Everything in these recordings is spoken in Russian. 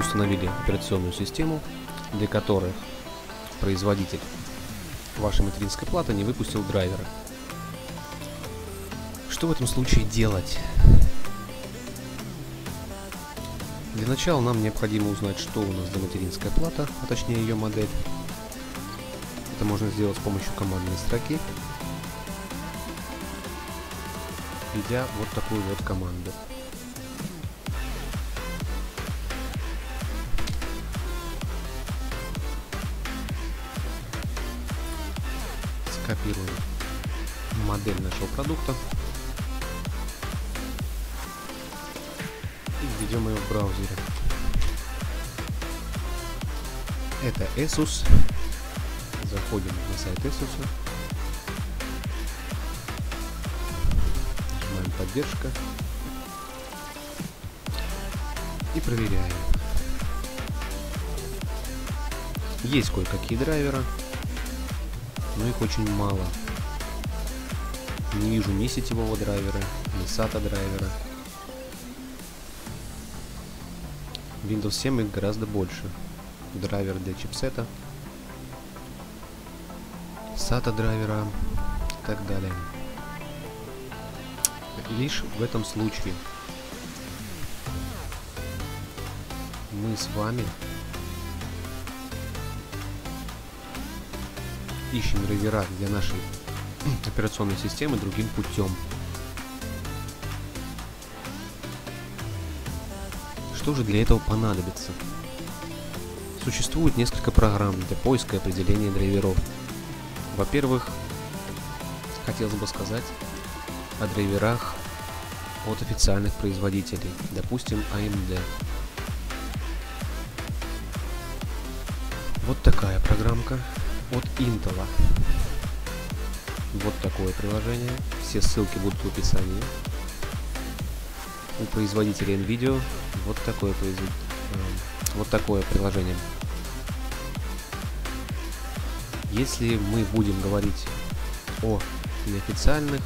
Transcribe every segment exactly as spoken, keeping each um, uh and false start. Вы установили операционную систему, для которой производитель вашей материнской платы не выпустил драйвера. Что в этом случае делать? Для начала нам необходимо узнать, что у нас за материнская плата, а точнее ее модель. Это можно сделать с помощью командной строки, введя вот такую вот команду. Скопируем модель нашего продукта и введем ее в браузере. Это Asus. Заходим на сайт Asus. Нажимаем поддержка и проверяем. Есть кое-какие драйверы, но их очень мало. Не вижу ни сетевого драйвера, ни сата драйвера. Windows семь их гораздо больше. Драйвер для чипсета, сата драйвера и так далее. Лишь в этом случае мы с вами ищем драйвера для нашей операционной системы другим путем. Что же для этого понадобится? Существует несколько программ для поиска и определения драйверов. Во-первых, хотелось бы сказать о драйверах от официальных производителей, допустим, а эм дэ. Вот такая программка от Intel. Вот такое приложение. Все ссылки будут в описании. У производителя NVIDIA вот такое, произв... вот такое приложение. Если мы будем говорить о неофициальных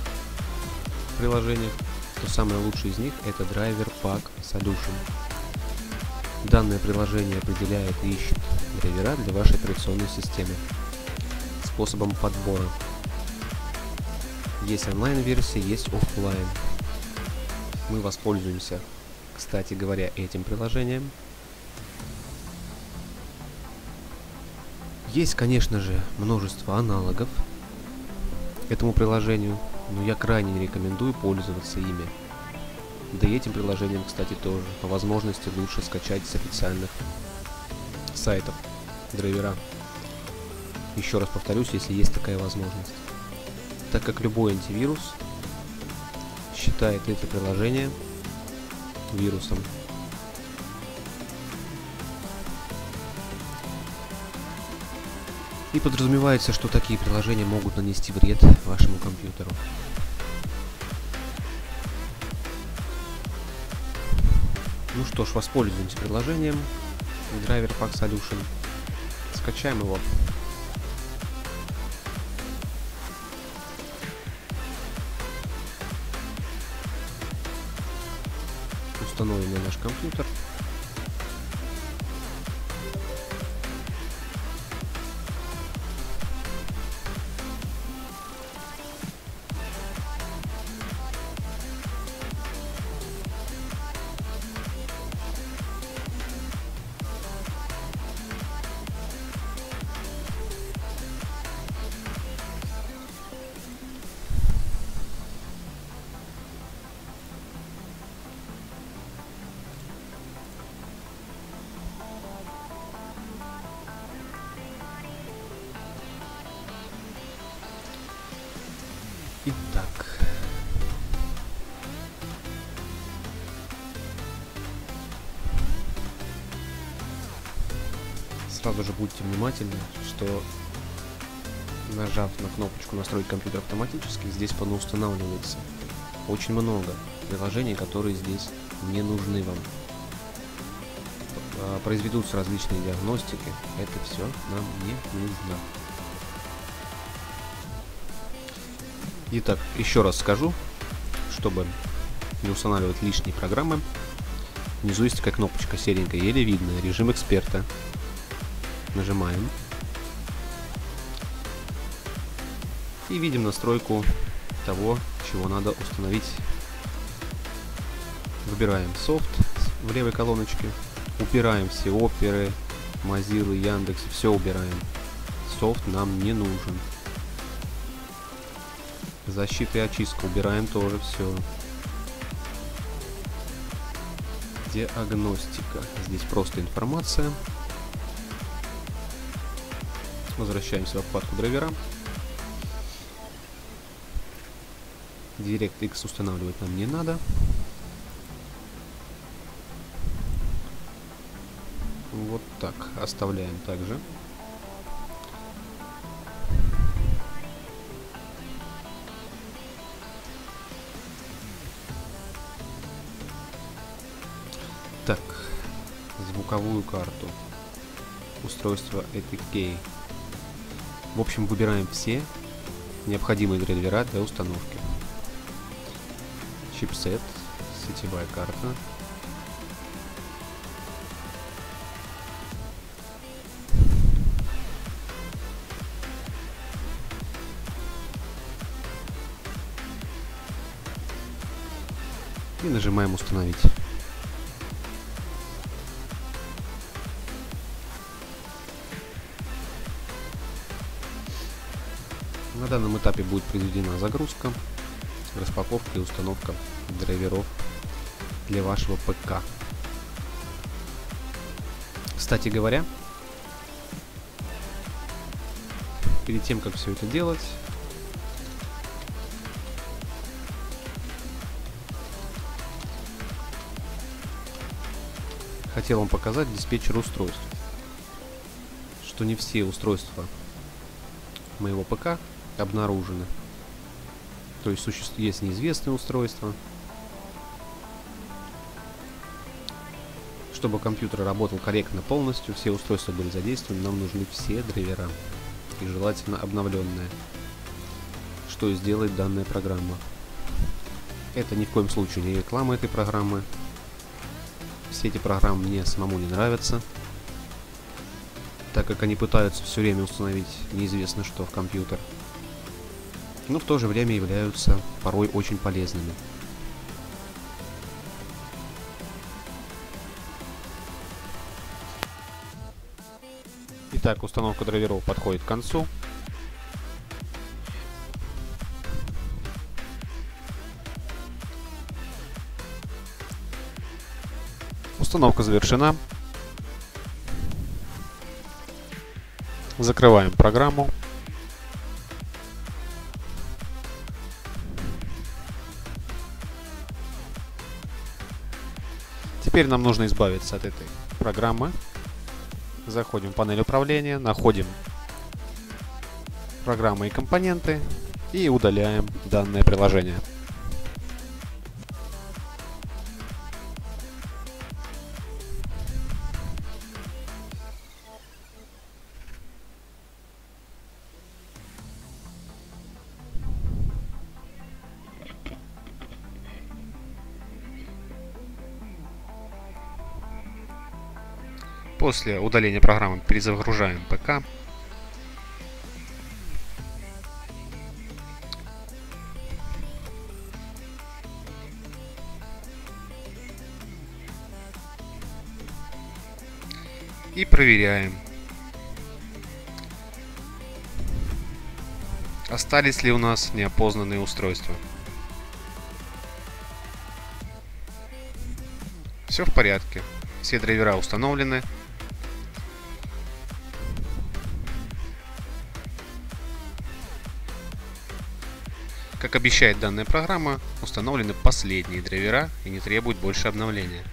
приложениях, то самое лучшее из них это DriverPack Solution. Данное приложение определяет и ищет драйвера для вашей операционной системы. Способом подбора есть онлайн-версия, есть офлайн. Мы воспользуемся, кстати говоря, этим приложением. Есть, конечно же, множество аналогов этому приложению, но я крайне не рекомендую пользоваться ими. Да и этим приложением, кстати, тоже. По возможности лучше скачать с официальных сайтов драйвера. Еще раз повторюсь, если есть такая возможность. Так как любой антивирус считает это приложение вирусом. И подразумевается, что такие приложения могут нанести вред вашему компьютеру. Ну что ж, воспользуемся приложением DriverPack Solution. Скачаем его. Установим на наш компьютер. Итак, сразу же будьте внимательны, что нажав на кнопочку «Настроить компьютер автоматически», здесь понаустанавливается очень много приложений, которые здесь не нужны вам. Произведутся различные диагностики, это все нам не нужно. Итак, еще раз скажу, чтобы не устанавливать лишние программы, Внизу есть такая кнопочка серенькая, еле видно, режим эксперта. Нажимаем. И видим настройку того, чего надо установить. Выбираем софт в левой колоночке. Убираем все оперы, Mozilla, Яндекс, все убираем. Софт нам не нужен. Защита и очистка убираем тоже все. Диагностика. Здесь просто информация. Возвращаемся во вкладку драйвера. DirectX устанавливать нам не надо. Вот так. Оставляем также. Так, звуковую карту, устройство Epic Game. В общем, выбираем все необходимые драйвера для установки. Чипсет, сетевая карта. И нажимаем установить. На данном этапе будет произведена загрузка, распаковка и установка драйверов для вашего ПК. Кстати говоря, перед тем, как все это делать, хотел вам показать диспетчер устройств, что не все устройства моего ПК обнаружены. То есть есть неизвестные устройства. Чтобы компьютер работал корректно полностью, все устройства были задействованы, нам нужны все драйвера. И желательно обновленные. Что и сделает данная программа. Это ни в коем случае не реклама этой программы. Все эти программы мне самому не нравятся, так как они пытаются все время установить неизвестно что в компьютер, но в то же время являются порой очень полезными. Итак, установка драйверов подходит к концу. Установка завершена. Закрываем программу. Теперь нам нужно избавиться от этой программы. Заходим в панель управления, находим программы и компоненты и удаляем данное приложение. После удаления программы перезагружаем ПК. И проверяем, остались ли у нас неопознанные устройства. Все в порядке. Все драйвера установлены. Как обещает данная программа, установлены последние драйвера и не требуют больше обновления.